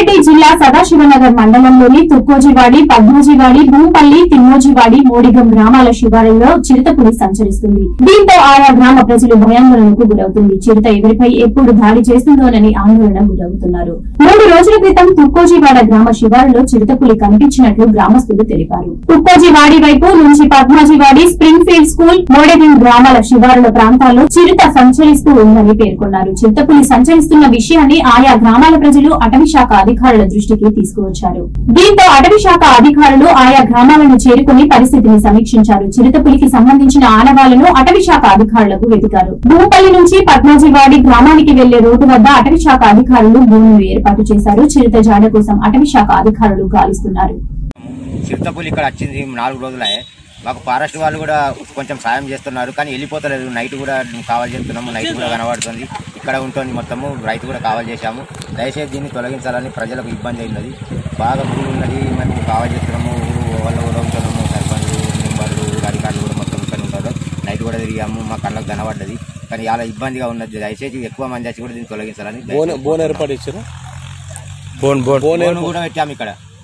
రంగారెడ్డి జిల్లా సదాశివనగర్ మండలంలోని తుర్కోజివాడి, పద్మోజివాడి, భూంపల్లి, తిమ్మోజివాడి, మోడిగం గ్రామాల శివారుల్లో చిరుతపులి సంచరిస్తుంది. దీంతో ఆయా గ్రామ ప్రజలు భయాందోళనకు గురవుతుంది. చిరుత ఎవరిపై ఎప్పుడు దాడి చేస్తుందోనని ఆందోళన గురవుతున్నారు. 3 రోజుల క్రితం తుర్కోజివాడ గ్రామ శివారులో చిరుతపులి కనిపించినట్లు గ్రామస్తులు తెలిపారు. తుర్కోజివాడి వైపు నుంచి Padmojiwadi, Springfield school, Modigam గ్రామాల శివారుల ప్రాంతాల్లో చిరుత సంచరిస్తూ ఉందని పేర్కొన్నారు. చిరుతపులి సంచరిస్తున్న విషయాన్ని ఆయా గ్రామాల ప్రజలు అటవీ శాఖ అధికారుల దృష్టికి తీసుకువచ్చారు. దీంతో అటవీ శాఖ అధికారులు ఆయా గ్రామాలను చేరుకుని పరిస్థితిని సమీక్షించారు. చిరుతపులికి సంబంధించిన ఆనవాళ్లను అటవీ శాఖ అధికారులకు వెతికారు. భూపల్లి నుంచి పద్మోజివాడి గ్రామానికి వెళ్లే రోడ్డు వద్ద అటవీ శాఖ అధికారులు భూములు ఏర్పాటు చేశారు. చిరుత జాడ కోసం అటవీ శాఖ అధికారులు గాలిస్తున్నారు. చిరుతపులి ఇక్కడ వచ్చింది 4 రోజులే. మాకు ఫారెస్ట్ వాళ్ళు కూడా కొంచెం సాయం చేస్తున్నారు, కానీ వెళ్ళిపోతలేదు. నైట్ కూడా కావాలి చేస్తున్నాము, నైట్ కూడా కనబడుతుంది. ఇక్కడ ఉంటుంది మొత్తము రైతు కూడా కావాలి చేశాము. దయచేసి దీన్ని తొలగించాలని ప్రజలకు ఇబ్బంది అయినది. బాగా ఊరు ఉన్నది, మేము కావాలి చేస్తున్నాము. ఊరు వాళ్ళు కూడా ఉంటున్నాము, సర్పంచ్ మెంబర్లు అధికారులు కూడా మొత్తం ఇక్కడ ఉంటారు. నైట్ కూడా తిరిగాము, మా కళ్ళకు కనబడ్డది, కానీ చాలా ఇబ్బందిగా ఉన్నది. దయచేసి ఎక్కువ మంది వచ్చి కూడా దీన్ని తొలగించాలని కూడా పెట్టాము. ఇక్కడ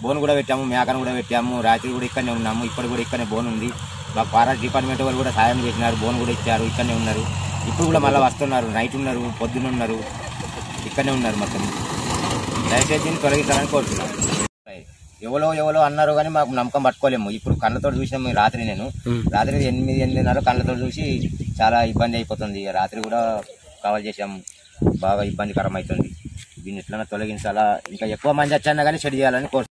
బోన్ కూడా పెట్టాము, మేకను కూడా పెట్టాము. రాత్రి కూడా ఇక్కడనే ఉన్నాము, ఇప్పుడు కూడా ఇక్కడనే బోన్ ఉంది. మాకు ఫారెస్ట్ డిపార్ట్మెంట్ వాళ్ళు కూడా సాయం చేసినారు, బోన్ కూడా ఇచ్చారు. ఇక్కడనే ఉన్నారు, ఇప్పుడు కూడా మళ్ళీ వస్తున్నారు. నైట్ ఉన్నారు, పొద్దున్న ఉన్నారు, ఇక్కడనే ఉన్నారు మొత్తం. దయచేసి తొలగించాలని కోరుతున్నాను. ఎవరో అన్నారు కానీ మాకు నమ్మకం పట్టుకోలేము. ఇప్పుడు కళ్ళతో చూసినాము. రాత్రి రాత్రి 8-8:30 కళ్ళతో చూసి చాలా ఇబ్బంది అయిపోతుంది. రాత్రి కూడా కాల్ చేసాము, బాగా ఇబ్బందికరం అవుతుంది. దీన్ని ఎట్లన్నా తొలగించాలా, ఇంకా ఎక్కువ మంది వచ్చానా కానీ చెడు చేయాలని కోరుతున్నాను.